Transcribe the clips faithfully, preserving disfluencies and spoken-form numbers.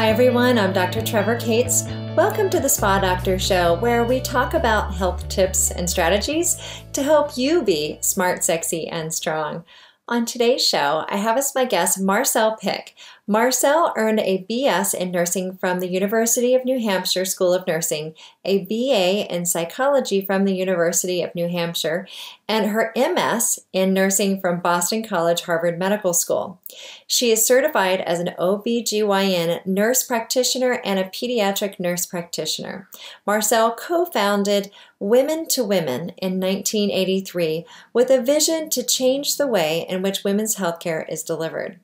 Hi everyone, I'm Doctor Trevor Cates. Welcome to the Spa Doctor Show, where we talk about health tips and strategies to help you be smart, sexy, and strong. On today's show, I have as my guest Marcelle Pick. Marcelle earned a B S in nursing from the University of New Hampshire School of Nursing, a B A in psychology from the University of New Hampshire, and her M S in nursing from Boston College-Harvard Medical School. She is certified as an O B G Y N nurse practitioner and a pediatric nurse practitioner. Marcelle co-founded Women to Women in nineteen eighty-three with a vision to change the way in which women's healthcare is delivered.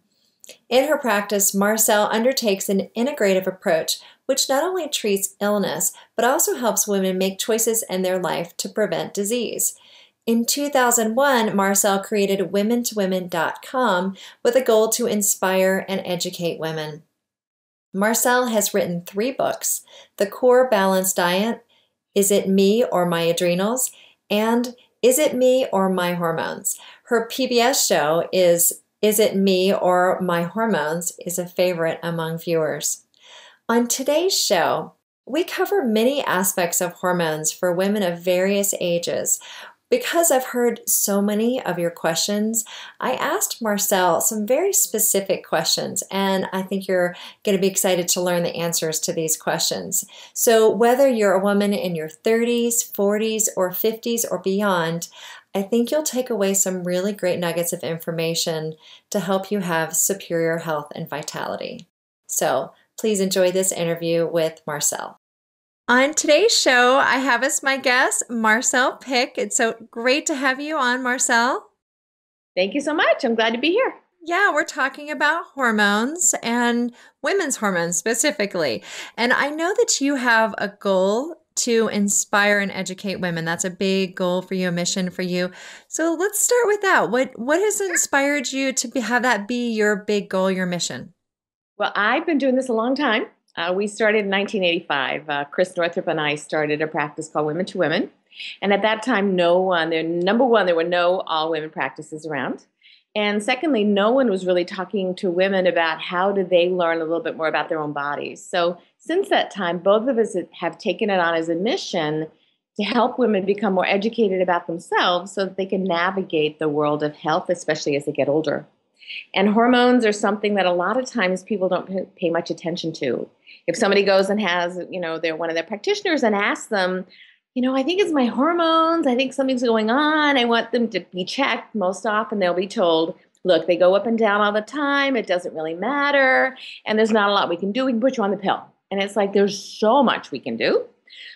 In her practice, Marcelle undertakes an integrative approach which not only treats illness, but also helps women make choices in their life to prevent disease. In two thousand one, Marcelle created women to women dot com with a goal to inspire and educate women. Marcelle has written three books, The Core Balance Diet, Is It Me or My Adrenals?, and Is It Me or My Hormones? Her P B S show is Is It Me or My Hormones? Is a favorite among viewers. On today's show, we cover many aspects of hormones for women of various ages. Because I've heard so many of your questions, I asked Marcelle some very specific questions, and I think you're going to be excited to learn the answers to these questions. So whether you're a woman in your thirties, forties, or fifties, or beyond, I think you'll take away some really great nuggets of information to help you have superior health and vitality. So please enjoy this interview with Marcelle. On today's show, I have as my guest, Marcelle Pick. It's so great to have you on, Marcelle. Thank you so much. I'm glad to be here. Yeah, we're talking about hormones and women's hormones specifically. And I know that you have a goal to inspire and educate women. That's a big goal for you, a mission for you. So let's start with that. What, what has inspired you to be, have that be your big goal, your mission? Well, I've been doing this a long time. Uh, we started in nineteen eighty-five. Uh, Chris Northrup and I started a practice called Women to Women. And at that time, no one, there, number one, there were no all-women practices around. And secondly, no one was really talking to women about how do they learn a little bit more about their own bodies. So since that time, both of us have taken it on as a mission to help women become more educated about themselves so that they can navigate the world of health, especially as they get older. And hormones are something that a lot of times people don't pay much attention to. If somebody goes and has, you know, they're one of their practitioners and asks them, you know, I think it's my hormones, I think something's going on, I want them to be checked, most often they'll be told, look, they go up and down all the time, it doesn't really matter, and there's not a lot we can do, we can put you on the pill. And it's like, there's so much we can do.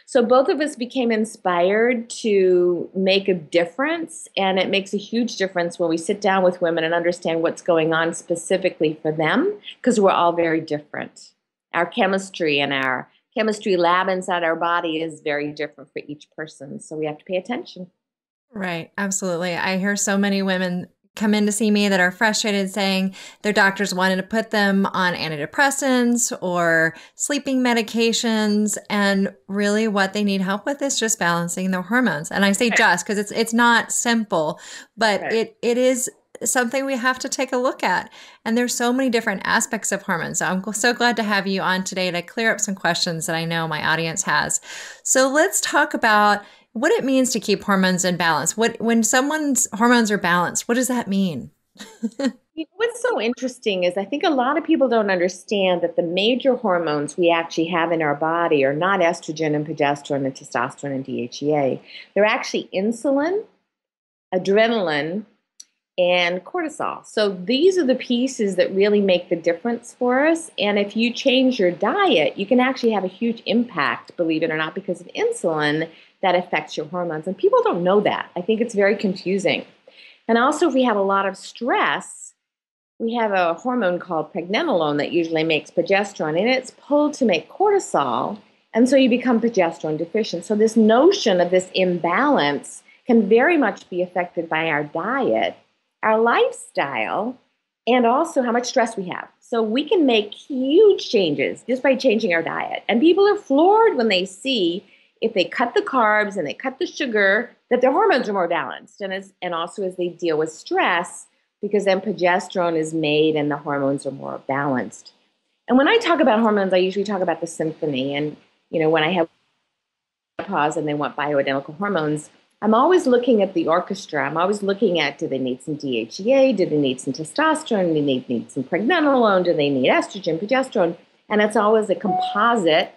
So both of us became inspired to make a difference, and it makes a huge difference when we sit down with women and understand what's going on specifically for them, because we're all very different. Our chemistry and our chemistry lab inside our body is very different for each person, so we have to pay attention. Right, absolutely. I hear so many women come in to see me that are frustrated saying their doctors wanted to put them on antidepressants or sleeping medications, and really what they need help with is just balancing their hormones. And I say right. just because it's it's not simple, but right. it it is something we have to take a look at. And there's so many different aspects of hormones. So I'm so glad to have you on today to clear up some questions that I know my audience has. So let's talk about what it means to keep hormones in balance. What, when someone's hormones are balanced, what does that mean? What's so interesting is I think a lot of people don't understand that the major hormones we actually have in our body are not estrogen and progesterone and testosterone and D H E A. They're actually insulin, adrenaline, and cortisol. So these are the pieces that really make the difference for us. And if you change your diet, you can actually have a huge impact, believe it or not, because of insulin that affects your hormones. And people don't know that. I think it's very confusing. And also, if we have a lot of stress, we have a hormone called pregnenolone that usually makes progesterone, and it's pulled to make cortisol. And so you become progesterone deficient. So this notion of this imbalance can very much be affected by our diet, our lifestyle, and also how much stress we have. So we can make huge changes just by changing our diet. And people are floored when they see, if they cut the carbs and they cut the sugar, that their hormones are more balanced. And, as, and also as they deal with stress, because then progesterone is made and the hormones are more balanced. And when I talk about hormones, I usually talk about the symphony. And, you know, when I have menopause and they want bioidentical hormones, I'm always looking at the orchestra. I'm always looking at, do they need some D H E A? Do they need some testosterone? Do they need, need some pregnenolone? Do they need estrogen, progesterone? And it's always a composite.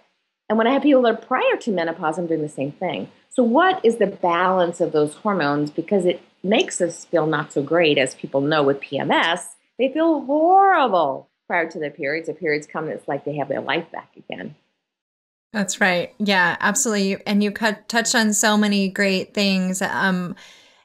And when I have people that are prior to menopause, I'm doing the same thing. So what is the balance of those hormones? Because it makes us feel not so great, as people know with P M S. They feel horrible prior to their periods. Their periods come, and it's like they have their life back again. That's right. Yeah, absolutely. And you cut, touched on so many great things. Um,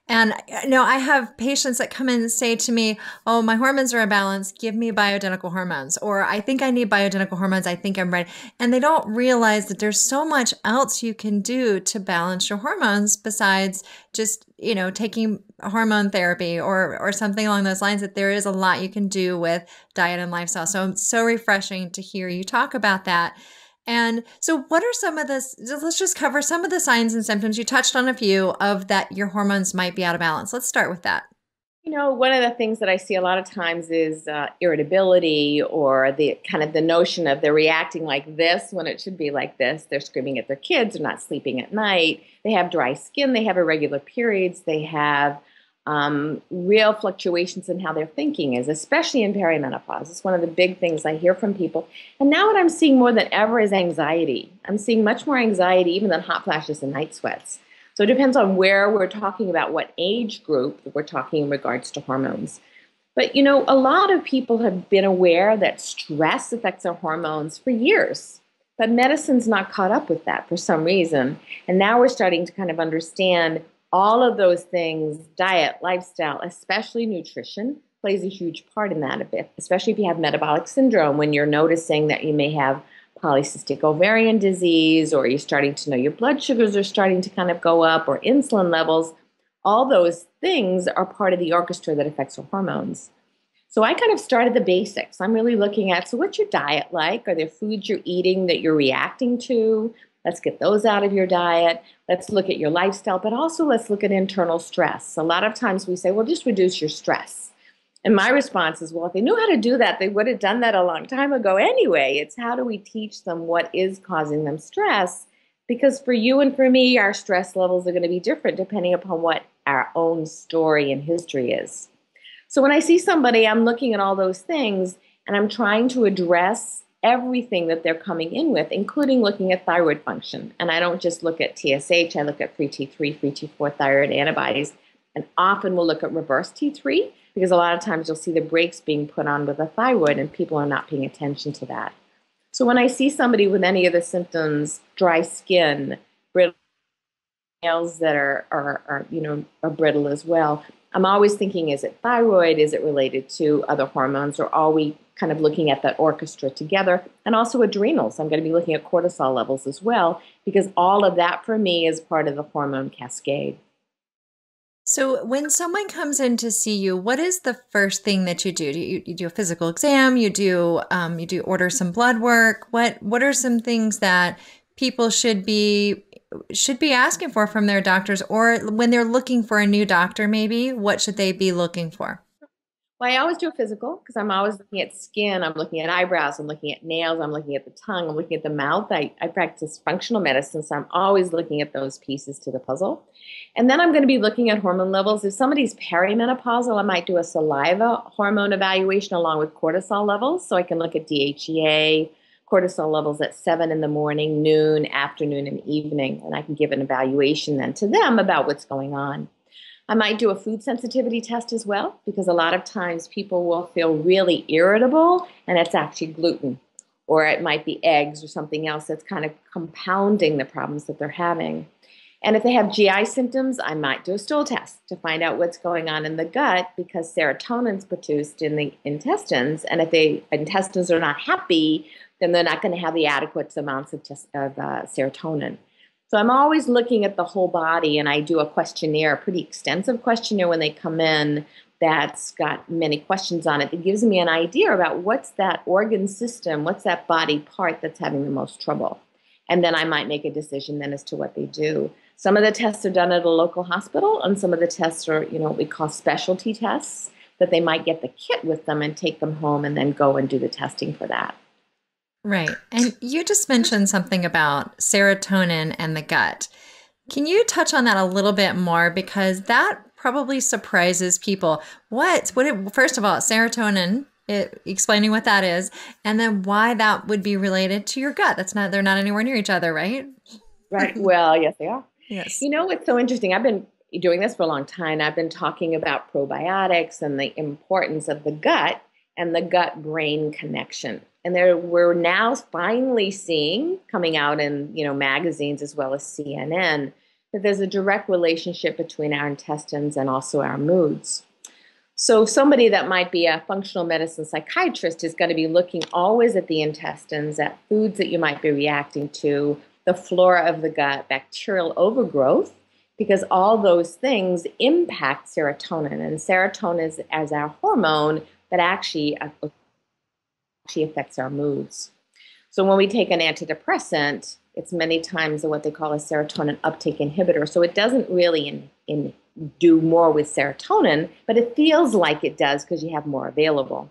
and you know, I have patients that come in and say to me, oh, my hormones are imbalanced. Give me bioidentical hormones. Or I think I need bioidentical hormones. I think I'm ready. And they don't realize that there's so much else you can do to balance your hormones besides just, you know, taking hormone therapy or or something along those lines, that there is a lot you can do with diet and lifestyle. So it's so refreshing to hear you talk about that. And so what are some of the, let's just cover some of the signs and symptoms. You touched on a few of that your hormones might be out of balance. Let's start with that. You know, one of the things that I see a lot of times is uh, irritability, or the kind of the notion of they're reacting like this when it should be like this. They're screaming at their kids, they're not sleeping at night, they have dry skin, they have irregular periods, they have um, real fluctuations in how their thinking is, especially in perimenopause. It's one of the big things I hear from people. And now what I'm seeing more than ever is anxiety. I'm seeing much more anxiety even than hot flashes and night sweats. So it depends on where we're talking about, what age group we're talking in regards to hormones. But, you know, a lot of people have been aware that stress affects our hormones for years, but medicine's not caught up with that for some reason. And now we're starting to kind of understand all of those things. Diet, lifestyle, especially nutrition, plays a huge part in that a bit, especially if you have metabolic syndrome, when you're noticing that you may have polycystic ovarian disease, or you're starting to know your blood sugars are starting to kind of go up, or insulin levels. All those things are part of the orchestra that affects your hormones. So I kind of started the basics. I'm really looking at, so what's your diet like? Are there foods you're eating that you're reacting to? Let's get those out of your diet. Let's look at your lifestyle, but also let's look at internal stress. A lot of times we say, well, just reduce your stress. And my response is, well, if they knew how to do that, they would have done that a long time ago anyway. It's how do we teach them what is causing them stress? Because for you and for me, our stress levels are going to be different depending upon what our own story and history is. So when I see somebody, I'm looking at all those things, and I'm trying to address everything that they're coming in with, including looking at thyroid function. And I don't just look at T S H. I look at free T three, free T four thyroid antibodies, and often we'll look at reverse T three. Because a lot of times you'll see the brakes being put on with a thyroid, and people are not paying attention to that. So when I see somebody with any of the symptoms, dry skin, brittle nails that are, are, are, you know, are brittle as well, I'm always thinking, is it thyroid? Is it related to other hormones? Or are we kind of looking at that orchestra together? And also adrenals. I'm going to be looking at cortisol levels as well, because all of that for me is part of the hormone cascade. So when someone comes in to see you, what is the first thing that you do? Do you, you do a physical exam? You do um, you do order some blood work? What what are some things that people should be should be asking for from their doctors, or when they're looking for a new doctor maybe, what should they be looking for? Well, I always do a physical because I'm always looking at skin. I'm looking at eyebrows. I'm looking at nails. I'm looking at the tongue. I'm looking at the mouth. I, I practice functional medicine, so I'm always looking at those pieces to the puzzle. And then I'm going to be looking at hormone levels. If somebody's perimenopausal, I might do a saliva hormone evaluation along with cortisol levels. So I can look at D H E A, cortisol levels at seven in the morning, noon, afternoon, and evening. And I can give an evaluation then to them about what's going on. I might do a food sensitivity test as well, because a lot of times people will feel really irritable, and it's actually gluten. Or it might be eggs or something else that's kind of compounding the problems that they're having. And if they have G I symptoms, I might do a stool test to find out what's going on in the gut, because serotonin is produced in the intestines. And if the intestines are not happy, then they're not going to have the adequate amounts of, test, of uh, serotonin. So I'm always looking at the whole body, and I do a questionnaire, a pretty extensive questionnaire when they come in that's got many questions on it. It gives me an idea about what's that organ system, what's that body part that's having the most trouble. And then I might make a decision then as to what they do. Some of the tests are done at a local hospital, and some of the tests are, you know, what we call specialty tests, that they might get the kit with them and take them home and then go and do the testing for that. Right. And you just mentioned something about serotonin and the gut. Can you touch on that a little bit more? Because that probably surprises people. What, what it, first of all, serotonin, it, explaining what that is, and then why that would be related to your gut. That's not, they're not anywhere near each other, right? Right. Well, yes, they are. Yes. You know what's so interesting? I've been doing this for a long time. I've been talking about probiotics and the importance of the gut and the gut-brain connection. And there, we're now finally seeing, coming out in, you know, magazines as well as C N N, that there's a direct relationship between our intestines and also our moods. So somebody that might be a functional medicine psychiatrist is going to be looking always at the intestines, at foods that you might be reacting to, the flora of the gut, bacterial overgrowth, because all those things impact serotonin. And serotonin is as our hormone that actually actually affects our moods. So when we take an antidepressant, it's many times what they call a serotonin uptake inhibitor. So it doesn't really in, in do more with serotonin, but it feels like it does because you have more available.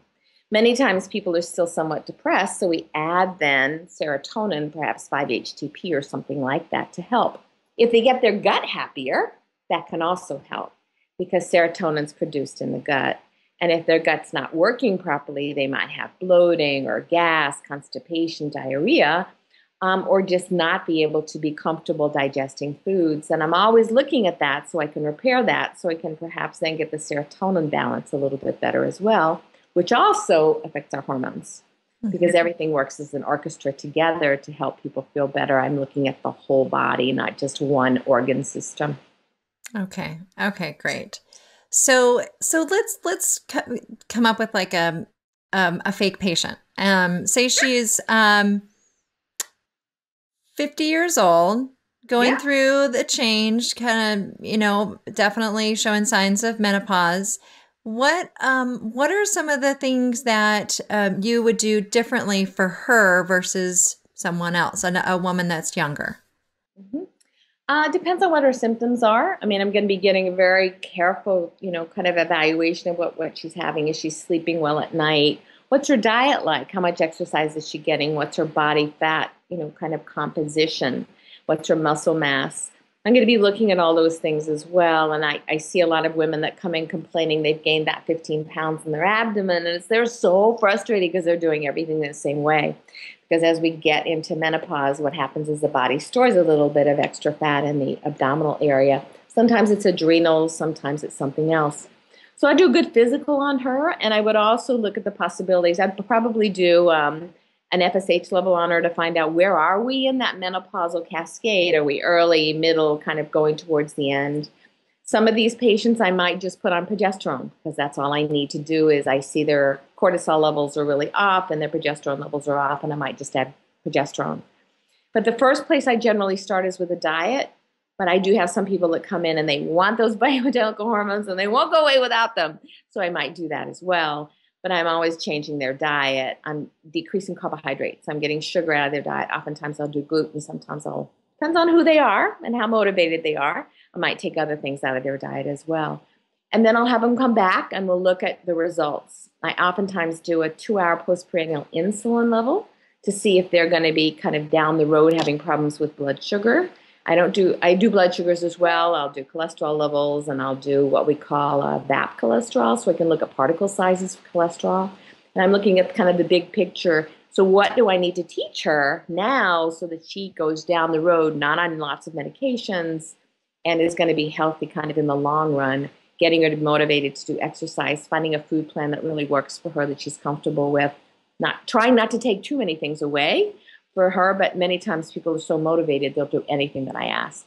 Many times people are still somewhat depressed, so we add then serotonin, perhaps five H T P or something like that to help. If they get their gut happier, that can also help because serotonin's produced in the gut. And if their gut's not working properly, they might have bloating or gas, constipation, diarrhea, um, or just not be able to be comfortable digesting foods. And I'm always looking at that so I can repair that, so I can perhaps then get the serotonin balance a little bit better as well, which also affects our hormones because everything works as an orchestra together to help people feel better. I'm looking at the whole body, not just one organ system. Okay. Okay, great. So, so let's, let's come up with like a, um, a fake patient. Um, say she's, um, fifty years old, going yeah. through the change, kind of, you know, definitely showing signs of menopause. What, um, what are some of the things that, um, you would do differently for her versus someone else, a, a woman that's younger? Mm-hmm. Uh, depends on what her symptoms are. I mean, I'm going to be getting a very careful, you know, kind of evaluation of what, what she's having. Is she sleeping well at night? What's her diet like? How much exercise is she getting? What's her body fat, you know, kind of composition? What's her muscle mass? I'm going to be looking at all those things as well. And I, I see a lot of women that come in complaining they've gained that fifteen pounds in their abdomen. And it's, they're so frustrated because they're doing everything the same way. Because as we get into menopause, what happens is the body stores a little bit of extra fat in the abdominal area. Sometimes it's adrenals, sometimes it's something else. So I do a good physical on her, and I would also look at the possibilities. I'd probably do um, an F S H level on her to find out where are we in that menopausal cascade. Are we early, middle, kind of going towards the end? Some of these patients I might just put on progesterone because that's all I need to do is I see their cortisol levels are really off and their progesterone levels are off, and I might just add progesterone. But the first place I generally start is with a diet, but I do have some people that come in and they want those bioidentical hormones and they won't go away without them. So I might do that as well, but I'm always changing their diet. I'm decreasing carbohydrates. I'm getting sugar out of their diet. Oftentimes I'll do gluten. Sometimes I'll Depends on who they are and how motivated they are. I might take other things out of their diet as well. And then I'll have them come back and we'll look at the results. I oftentimes do a two-hour postprandial insulin level to see if they're going to be kind of down the road having problems with blood sugar. I don't do, I do blood sugars as well. I'll do cholesterol levels and I'll do what we call a V A P cholesterol, so I can look at particle sizes for cholesterol. And I'm looking at kind of the big picture. So what do I need to teach her now so that she goes down the road, not on lots of medications, and is going to be healthy kind of in the long run, getting her motivated to do exercise, finding a food plan that really works for her that she's comfortable with, not trying not to take too many things away for her, but many times people are so motivated, they'll do anything that I ask.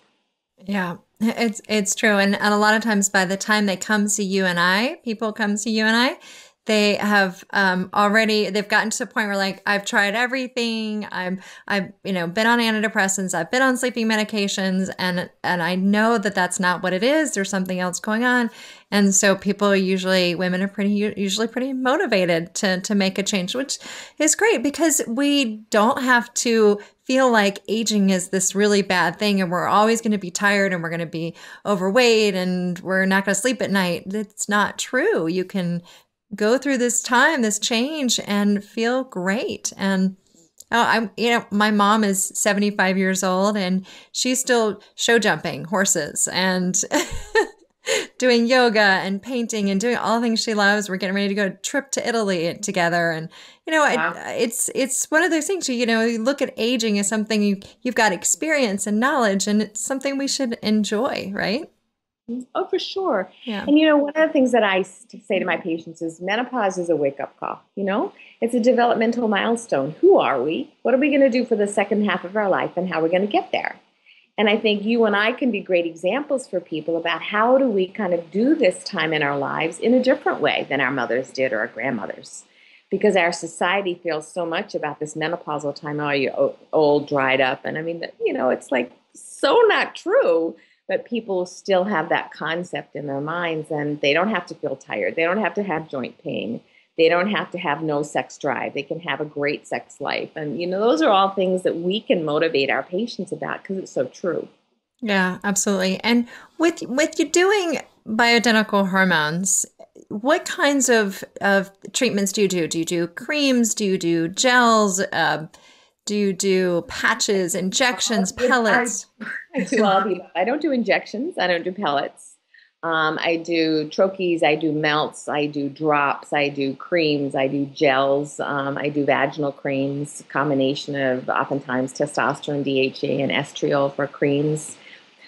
Yeah, it's it's true. And, and a lot of times by the time they come see you and I, people come see you and I, they have um, already, they've gotten to the point where like, I've tried everything. I'm, I've, you know, been on antidepressants. I've been on sleeping medications, and, and I know that that's not what it is. There's something else going on. And so people usually, women are pretty, usually pretty motivated to, to make a change, which is great because we don't have to feel like aging is this really bad thing and we're always going to be tired and we're going to be overweight and we're not going to sleep at night. That's not true. You can go through this time, this change, and feel great. And Now, I'm, you know, my mom is seventy-five years old and she's still show jumping horses and doing yoga and painting and doing all the things she loves. We're getting ready to go trip to Italy together. And, you know, wow. it, it's, it's one of those things, you know, you look at aging as something you, you've got experience and knowledge, and it's something we should enjoy, right? Oh, for sure. Yeah. And, you know, one of the things that I say to my patients is menopause is a wake-up call. You know, it's a developmental milestone. Who are we? What are we going to do for the second half of our life, and how are we going to get there? And I think you and I can be great examples for people about how do we kind of do this time in our lives in a different way than our mothers did or our grandmothers, because our society feels so much about this menopausal time. Oh, you're old, dried up. And I mean, you know, it's like so not true. But people still have that concept in their minds, and they don't have to feel tired. They don't have to have joint pain. They don't have to have no sex drive. They can have a great sex life. And, you know, those are all things that we can motivate our patients about because it's so true. Yeah, absolutely. And with with you doing bioidentical hormones, what kinds of, of treatments do you do? Do you do creams? Do you do gels? Uh, do you do patches, injections, pellets? I do all the above. I don't do injections. I don't do pellets. Um, I do trochees. I do melts. I do drops. I do creams. I do gels. Um, I do vaginal creams, combination of oftentimes testosterone, D H A, and estriol for creams.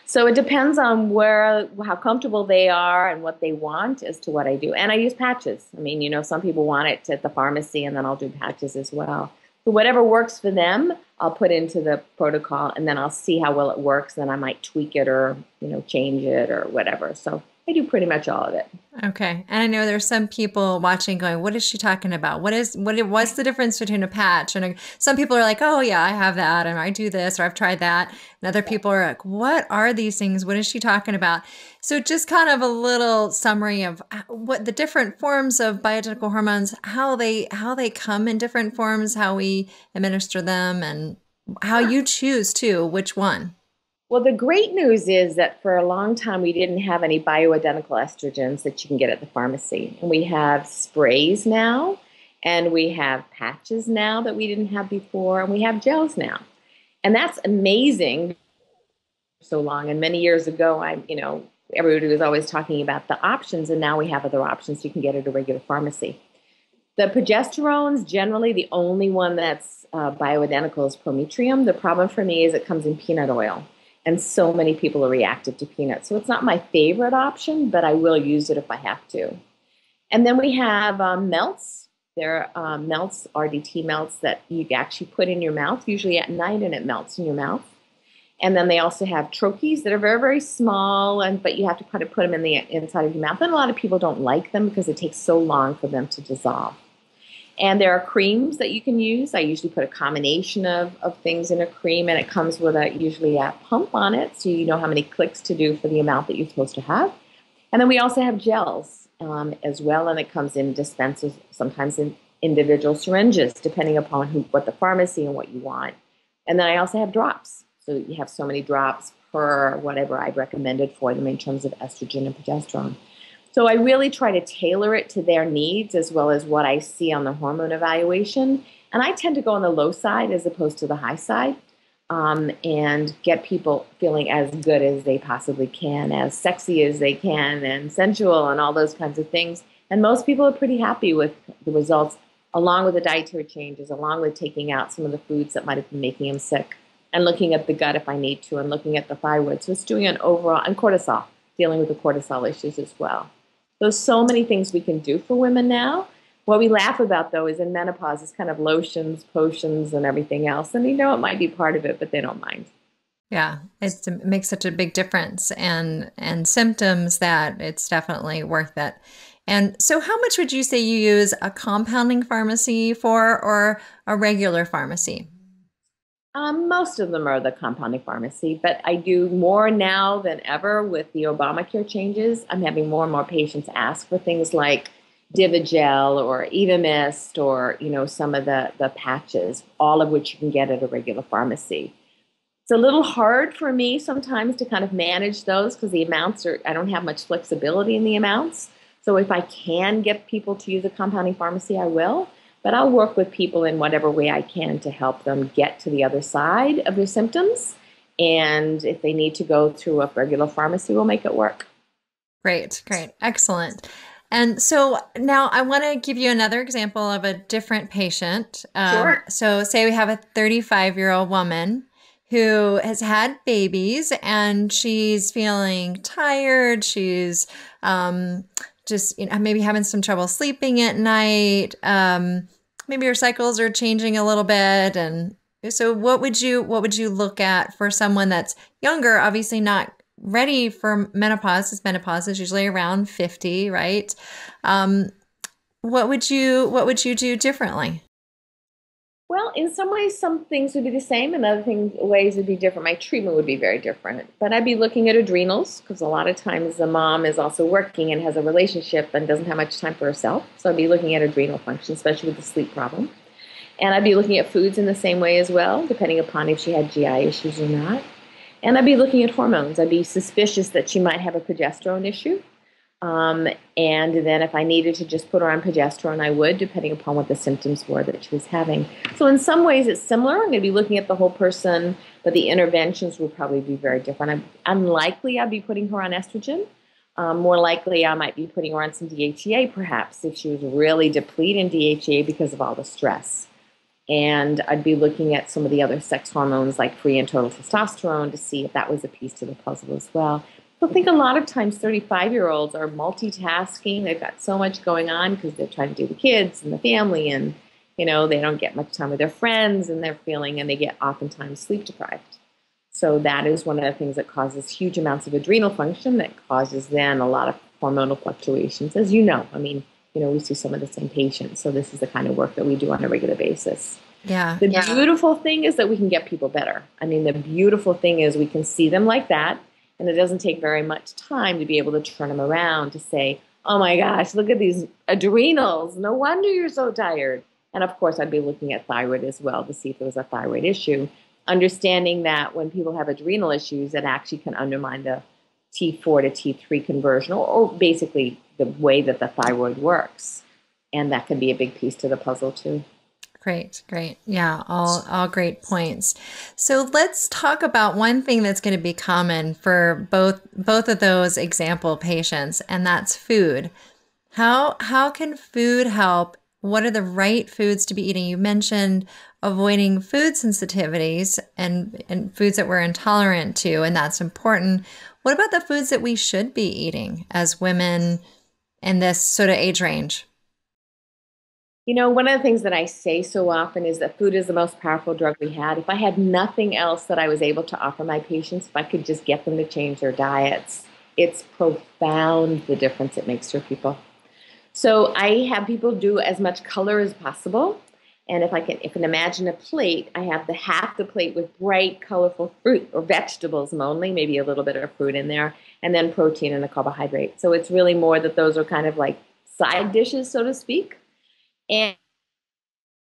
So it depends on where, how comfortable they are and what they want as to what I do. And I use patches. I mean, you know, some people want it at the pharmacy, and then I'll do patches as well. So whatever works for them, I'll put into the protocol, and then I'll see how well it works. Then I might tweak it or, you know, change it or whatever. So I do pretty much all of it. Okay. And I know there's some people watching going, what is she talking about? What is, what, what's the difference between a patch? And some people are like, oh yeah, I have that. And I do this, or I've tried that. And other people are like, what are these things? What is she talking about? So just kind of a little summary of what the different forms of bioidentical hormones, how they, how they come in different forms, how we administer them, and how you choose to which one. Well, the great news is that for a long time, we didn't have any bioidentical estrogens that you can get at the pharmacy. And we have sprays now, and we have patches now that we didn't have before, and we have gels now. And that's amazing. So long. And many years ago, I, you know, everybody was always talking about the options, and now we have other options you can get at a regular pharmacy. The progesterone's generally the only one that's uh, bioidentical is Prometrium. The problem for me is it comes in peanut oil. And so many people are reactive to peanuts. So it's not my favorite option, but I will use it if I have to. And then we have um, melts. There are um, melts, R D T melts, that you actually put in your mouth, usually at night, and it melts in your mouth. And then they also have trochees that are very, very small, and but you have to kind of put them in the inside of your mouth. And a lot of people don't like them because it takes so long for them to dissolve. And there are creams that you can use. I usually put a combination of, of things in a cream, and it comes with a usually a pump on it, so you know how many clicks to do for the amount that you're supposed to have. And then we also have gels um, as well, and it comes in dispensers, sometimes in individual syringes, depending upon who, what the pharmacy and what you want. And then I also have drops. So you have so many drops per whatever I've recommended for them in terms of estrogen and progesterone. So I really try to tailor it to their needs as well as what I see on the hormone evaluation. And I tend to go on the low side as opposed to the high side um, and get people feeling as good as they possibly can, as sexy as they can, and sensual and all those kinds of things. And most people are pretty happy with the results, along with the dietary changes, along with taking out some of the foods that might have been making them sick, and looking at the gut if I need to, and looking at the thyroid. So it's doing an overall, and cortisol, dealing with the cortisol issues as well. There's so many things we can do for women now. What we laugh about, though, is in menopause, it's kind of lotions, potions, and everything else. And you know, it might be part of it, but they don't mind. Yeah, it's, it makes such a big difference, and and symptoms that it's definitely worth it. And so how much would you say you use a compounding pharmacy for, or a regular pharmacy? Um, most of them are the compounding pharmacy, but I do more now than ever with the Obamacare changes. I'm having more and more patients ask for things like Divigel or Evamist or, you know, some of the, the patches, all of which you can get at a regular pharmacy. It's a little hard for me sometimes to kind of manage those because the amounts are, I don't have much flexibility in the amounts. So if I can get people to use a compounding pharmacy, I will. But I'll work with people in whatever way I can to help them get to the other side of their symptoms. And if they need to go through a regular pharmacy, we'll make it work. Great, great, excellent. And so now I want to give you another example of a different patient. Um, sure. So say we have a thirty-five-year-old woman who has had babies and she's feeling tired. She's um, just you know, maybe having some trouble sleeping at night. Um, maybe her cycles are changing a little bit. And so what would you what would you look at for someone that's younger, obviously not ready for menopause? Because menopause is usually around fifty, right? Um, what would you what would you do differently? Well, in some ways, some things would be the same and other things, ways would be different. My treatment would be very different. But I'd be looking at adrenals because a lot of times the mom is also working and has a relationship and doesn't have much time for herself. So I'd be looking at adrenal function, especially with the sleep problem. And I'd be looking at foods in the same way as well, depending upon if she had G I issues or not. And I'd be looking at hormones. I'd be suspicious that she might have a progesterone issue. Um, and then if I needed to just put her on progesterone, I would, depending upon what the symptoms were that she was having. So in some ways it's similar. I'm going to be looking at the whole person, but the interventions would probably be very different. I'm unlikely I'd be putting her on estrogen. Um, more likely I might be putting her on some D H E A perhaps if she was really depleted in D H E A because of all the stress. And I'd be looking at some of the other sex hormones like free and total testosterone to see if that was a piece to the puzzle as well. I think a lot of times thirty-five-year-olds are multitasking. They've got so much going on because they're trying to do the kids and the family, and you know they don't get much time with their friends, and they're feeling, and they get oftentimes sleep deprived. So that is one of the things that causes huge amounts of adrenal function that causes then a lot of hormonal fluctuations. As you know, I mean, you know, we see some of the same patients. So this is the kind of work that we do on a regular basis. Yeah. The yeah. beautiful thing is that we can get people better. I mean, the beautiful thing is we can see them like that. And it doesn't take very much time to be able to turn them around to say, oh my gosh, look at these adrenals. No wonder you're so tired. And of course, I'd be looking at thyroid as well to see if there was a thyroid issue. Understanding that when people have adrenal issues, it actually can undermine the T four to T three conversion, or, or basically the way that the thyroid works. And that can be a big piece to the puzzle too. Great, great. Yeah, all all great points. So let's talk about one thing that's going to be common for both both of those example patients, and that's food. How how can food help? What are the right foods to be eating? You mentioned avoiding food sensitivities and, and foods that we're intolerant to, and that's important. What about the foods that we should be eating as women in this sort of age range? You know, one of the things that I say so often is that food is the most powerful drug we had. If I had nothing else that I was able to offer my patients, if I could just get them to change their diets, it's profound the difference it makes for people. So I have people do as much color as possible. And if I can, if I can imagine a plate, I have the half the plate with bright, colorful fruit or vegetables only, maybe a little bit of fruit in there, and then protein and a carbohydrate. So it's really more that those are kind of like side dishes, so to speak. And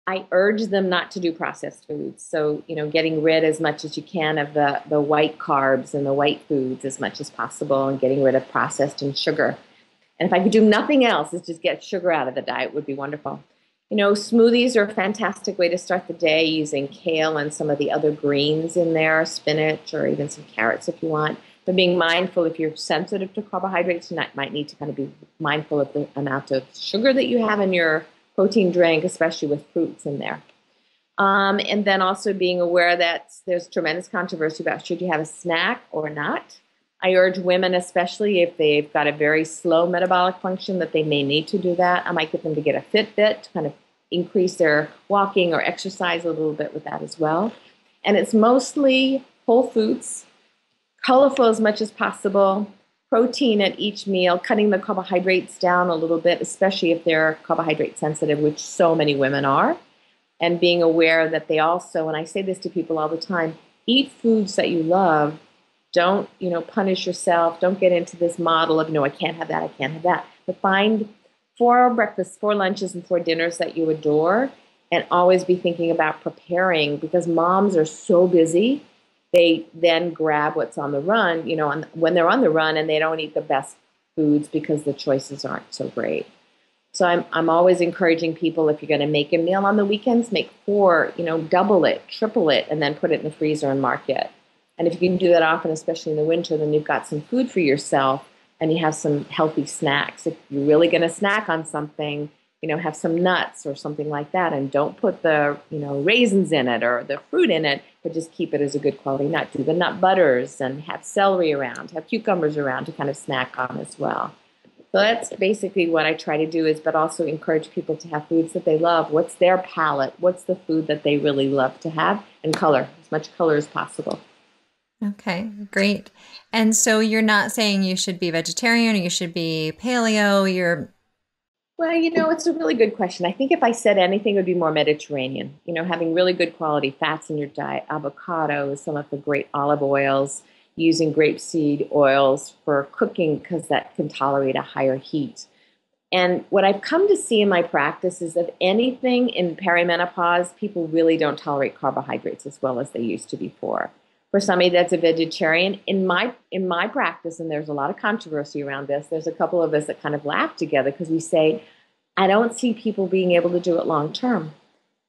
I urge them not to do processed foods. So, you know, getting rid as much as you can of the, the white carbs and the white foods as much as possible, and getting rid of processed and sugar. And if I could do nothing else, is just get sugar out of the diet would be wonderful. You know, smoothies are a fantastic way to start the day using kale and some of the other greens in there, spinach or even some carrots if you want. But being mindful, if you're sensitive to carbohydrates, you might need to kind of be mindful of the amount of sugar that you have in your protein drink, especially with fruits in there. Um, and then also being aware that there's tremendous controversy about should you have a snack or not. I urge women, especially if they've got a very slow metabolic function, that they may need to do that. I might get them to get a Fitbit to kind of increase their walking or exercise a little bit with that as well. And it's mostly whole foods, colorful as much as possible, protein at each meal, cutting the carbohydrates down a little bit, especially if they're carbohydrate sensitive, which so many women are, and being aware that they also, and I say this to people all the time, eat foods that you love. Don't, you know, punish yourself. Don't get into this model of, no, I can't have that, I can't have that. But find four breakfasts, four lunches, and four dinners that you adore, and always be thinking about preparing, because moms are so busy. They then grab what's on the run, you know, on, when they're on the run, and they don't eat the best foods because the choices aren't so great. So I'm I'm always encouraging people, if you're going to make a meal on the weekends, make four, you know, double it, triple it, and then put it in the freezer and mark it. And if you can do that often, especially in the winter, then you've got some food for yourself and you have some healthy snacks. If you're really going to snack on something, you know, have some nuts or something like that, and don't put the, you know, raisins in it or the fruit in it, but just keep it as a good quality nut. Do the nut butters and have celery around, have cucumbers around to kind of snack on as well. So that's basically what I try to do is, but also encourage people to have foods that they love. What's their palate? What's the food that they really love to have? And color, as much color as possible. Okay, great. And so you're not saying you should be vegetarian or you should be paleo. You're Well, you know, it's a really good question. I think if I said anything, it would be more Mediterranean. You know, having really good quality fats in your diet, avocados, some of the great olive oils, using grapeseed oils for cooking because that can tolerate a higher heat. And what I've come to see in my practice is that anything in perimenopause, people really don't tolerate carbohydrates as well as they used to before. For somebody that's a vegetarian, in my in my practice, and there's a lot of controversy around this, there's a couple of us that kind of laugh together because we say, I don't see people being able to do it long term.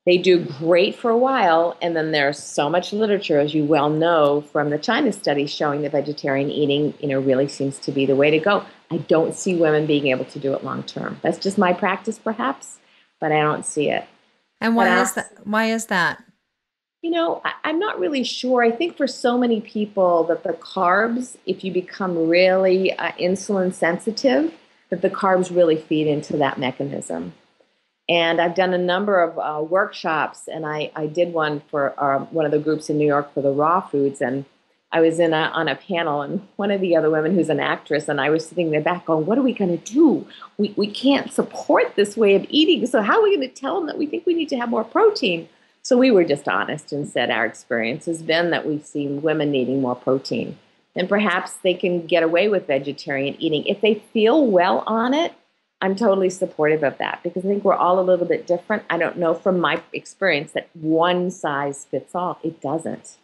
They do great for a while, and then there's so much literature, as you well know, from the China study showing that vegetarian eating, you know, really seems to be the way to go. I don't see women being able to do it long term. That's just my practice, perhaps, but I don't see it. And why is that? Why is that? You know, I, I'm not really sure. I think for so many people that the carbs, if you become really uh, insulin sensitive, that the carbs really feed into that mechanism. And I've done a number of uh, workshops, and I, I did one for uh, one of the groups in New York for the raw foods. And I was in a, on a panel, and one of the other women who's an actress, and I was sitting there back going, what are we going to do? We, we can't support this way of eating. So how are we going to tell them that we think we need to have more protein? So we were just honest and said our experience has been that we've seen women needing more protein. And perhaps they can get away with vegetarian eating. If they feel well on it, I'm totally supportive of that because I think we're all a little bit different. I don't know from my experience that one size fits all. It doesn't.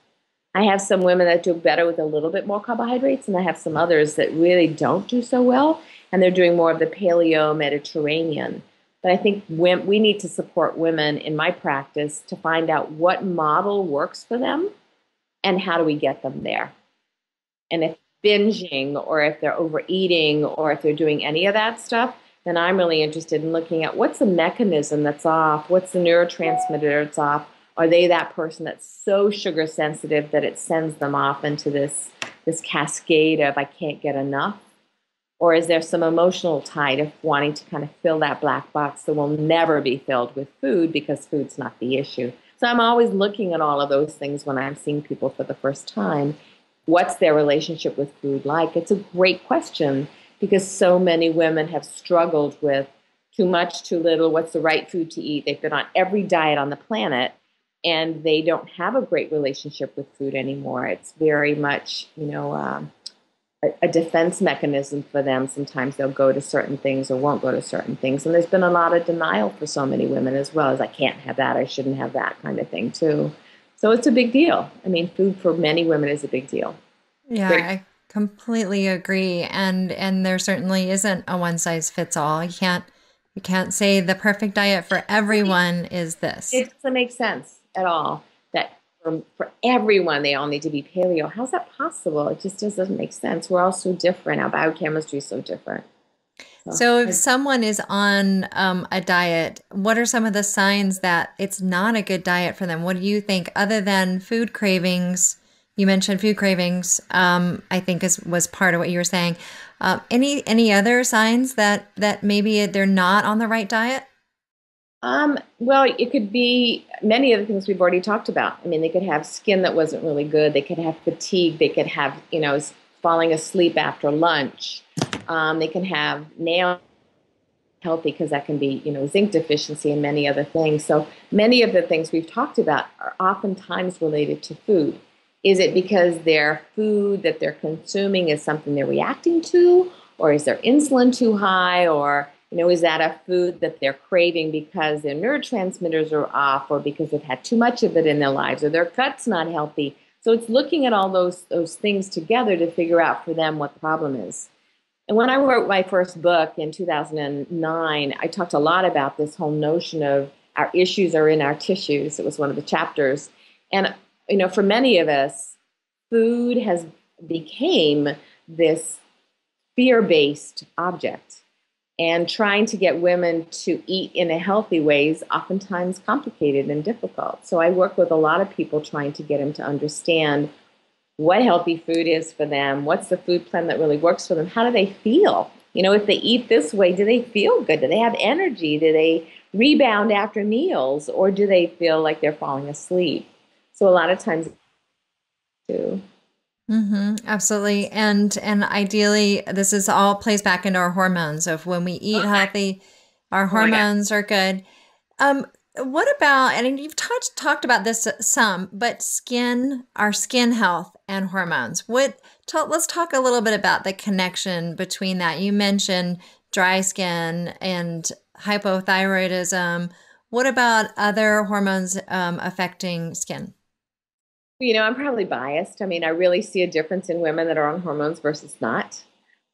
I have some women that do better with a little bit more carbohydrates, and I have some others that really don't do so well, and they're doing more of the paleo Mediterranean. But I think we need to support women in my practice to find out what model works for them and how do we get them there. And if binging or if they're overeating or if they're doing any of that stuff, then I'm really interested in looking at what's the mechanism that's off, what's the neurotransmitter that's off, are they that person that's so sugar sensitive that it sends them off into this, this cascade of I can't get enough, or is there some emotional tie to wanting to kind of fill that black box that will never be filled with food because food's not the issue. So I'm always looking at all of those things when I'm seeing people for the first time. What's their relationship with food like? It's a great question. Because so many women have struggled with too much, too little, what's the right food to eat. They've been on every diet on the planet, and they don't have a great relationship with food anymore. It's very much, you know, uh, a, a defense mechanism for them. Sometimes they'll go to certain things or won't go to certain things. And there's been a lot of denial for so many women as well as I can't have that, I shouldn't have that kind of thing too. So it's a big deal. I mean, food for many women is a big deal. Yeah, I completely agree. And, and there certainly isn't a one size fits all. You can't, you can't say the perfect diet for everyone is this. It doesn't make sense at all that for, for everyone, they all need to be paleo. How's that possible? It just doesn't make sense. We're all so different. Our biochemistry is so different. So, so if someone is on um, a diet, what are some of the signs that it's not a good diet for them? What do you think, other than food cravings? You mentioned food cravings, um, I think is, was part of what you were saying. Uh, any any other signs that, that maybe they're not on the right diet? Um, well, it could be many of the things we've already talked about. I mean, they could have skin that wasn't really good. They could have fatigue. They could have, you know, falling asleep after lunch. Um, they can have nails healthy because that can be, you know, zinc deficiency and many other things. So many of the things we've talked about are oftentimes related to food. Is it because their food that they're consuming is something they're reacting to, or is their insulin too high, or, you know, is that a food that they're craving because their neurotransmitters are off, or because they've had too much of it in their lives, or their gut's not healthy? So it's looking at all those those things together to figure out for them what the problem is. And when I wrote my first book in two thousand nine, I talked a lot about this whole notion of our issues are in our tissues. It was one of the chapters. And, you know, for many of us, food has became this fear-based object. And trying to get women to eat in a healthy way is oftentimes complicated and difficult. So I work with a lot of people trying to get them to understand what healthy food is for them, what's the food plan that really works for them, how do they feel? You know, if they eat this way, do they feel good? Do they have energy? Do they rebound after meals? Or do they feel like they're falling asleep? So a lot of times, too. Mm-hmm, absolutely. And and ideally, this is all plays back into our hormones. So if when we eat okay. healthy, our hormones oh are good. Um, what about, and you've talked talked about this some, but skin, our skin health and hormones. What? T- let's talk a little bit about the connection between that. You mentioned dry skin and hypothyroidism. What about other hormones um, affecting skin? You know, I'm probably biased. I mean, I really see a difference in women that are on hormones versus not,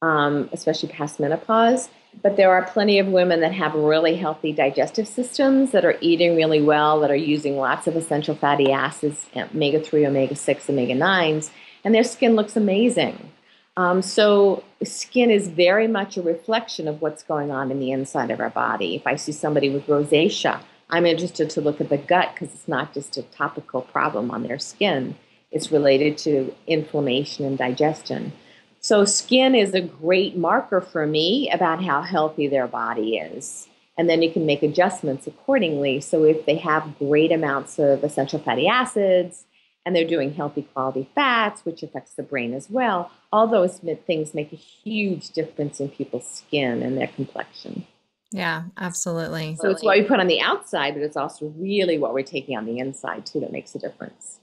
um, especially past menopause. But there are plenty of women that have really healthy digestive systems, that are eating really well, that are using lots of essential fatty acids, omega three, omega six, omega nines, and their skin looks amazing. Um, so skin is very much a reflection of what's going on in the inside of our body. If I see somebody with rosacea, I'm interested to look at the gut because it's not just a topical problem on their skin. It's related to inflammation and digestion. So skin is a great marker for me about how healthy their body is. And then you can make adjustments accordingly. So if they have great amounts of essential fatty acids and they're doing healthy quality fats, which affects the brain as well, all those things make a huge difference in people's skin and their complexion. Yeah, absolutely. So it's what we put on the outside, but it's also really what we're taking on the inside too that makes a difference.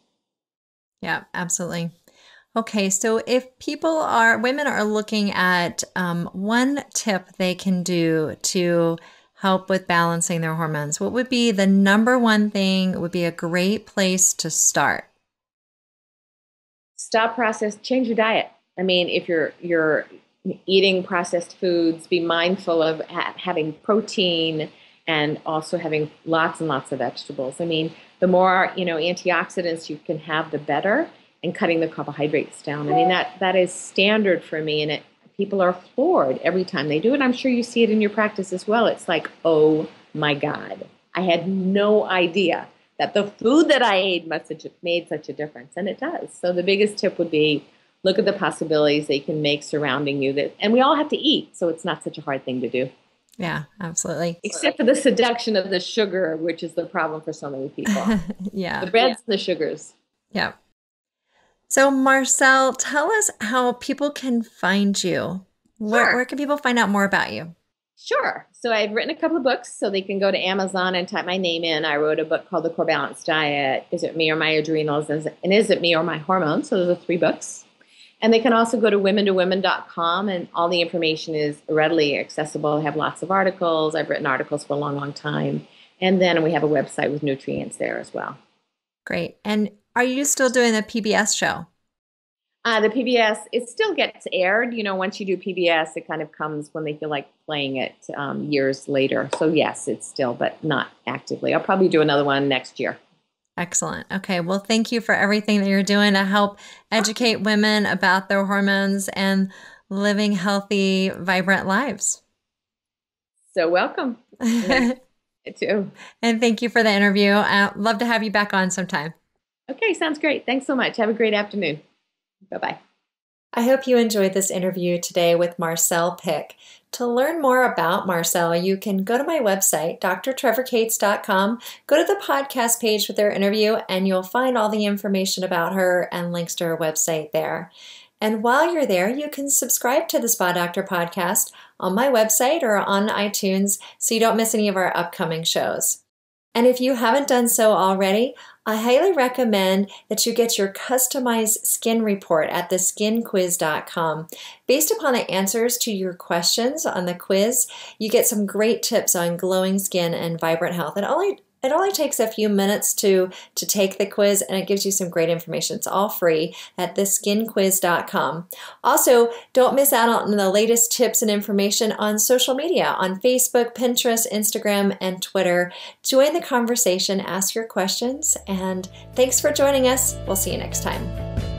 Yeah, absolutely. Okay, so if people are, women are looking at um, one tip they can do to help with balancing their hormones, what would be the number one thing would be a great place to start? Stop process, change your diet. I mean, if you're, you're, eating processed foods, be mindful of ha- having protein and also having lots and lots of vegetables. I mean, the more, you know, antioxidants you can have, the better, and cutting the carbohydrates down. I mean, that, that is standard for me, and it, people are floored every time they do it. I'm sure you see it in your practice as well. It's like, oh my God, I had no idea that the food that I ate must have made such a difference. And it does. So the biggest tip would be, look at the possibilities that you can make surrounding you. That, and we all have to eat, so it's not such a hard thing to do. Yeah, absolutely. Except for the seduction of the sugar, which is the problem for so many people. Yeah. The breads yeah. and the sugars. Yeah. So Marcelle, tell us how people can find you. Where, sure. where can people find out more about you? Sure. So I've written a couple of books, so they can go to Amazon and type my name in. I wrote a book called The Core Balance Diet, Is It Me or My Adrenals? And Is It Me or My Hormones? So those are three books. And they can also go to women to women dot com, and all the information is readily accessible. I have lots of articles. I've written articles for a long, long time. And then we have a website with nutrients there as well. Great. And are you still doing the P B S show? Uh, the P B S, it still gets aired. You know, once you do P B S, it kind of comes when they feel like playing it um, years later. So yes, it's still, but not actively. I'll probably do another one next year. Excellent. Okay. Well, thank you for everything that you're doing to help educate women about their hormones and living healthy, vibrant lives. So welcome. too. And thank you for the interview. I'd love to have you back on sometime. Okay. Sounds great. Thanks so much. Have a great afternoon. Bye-bye. I hope you enjoyed this interview today with Marcelle Pick. To learn more about Marcelle, you can go to my website, d r trevor cates dot com, go to the podcast page with their interview, and you'll find all the information about her and links to her website there. And while you're there, you can subscribe to the Spa Doctor podcast on my website or on iTunes so you don't miss any of our upcoming shows. And if you haven't done so already, I highly recommend that you get your customized skin report at the skin quiz dot com. Based upon the answers to your questions on the quiz, you get some great tips on glowing skin and vibrant health. It only It only takes a few minutes to, to take the quiz, and it gives you some great information. It's all free at the skin quiz dot com. Also, don't miss out on the latest tips and information on social media, on Facebook, Pinterest, Instagram, and Twitter. Join the conversation, ask your questions, and thanks for joining us. We'll see you next time.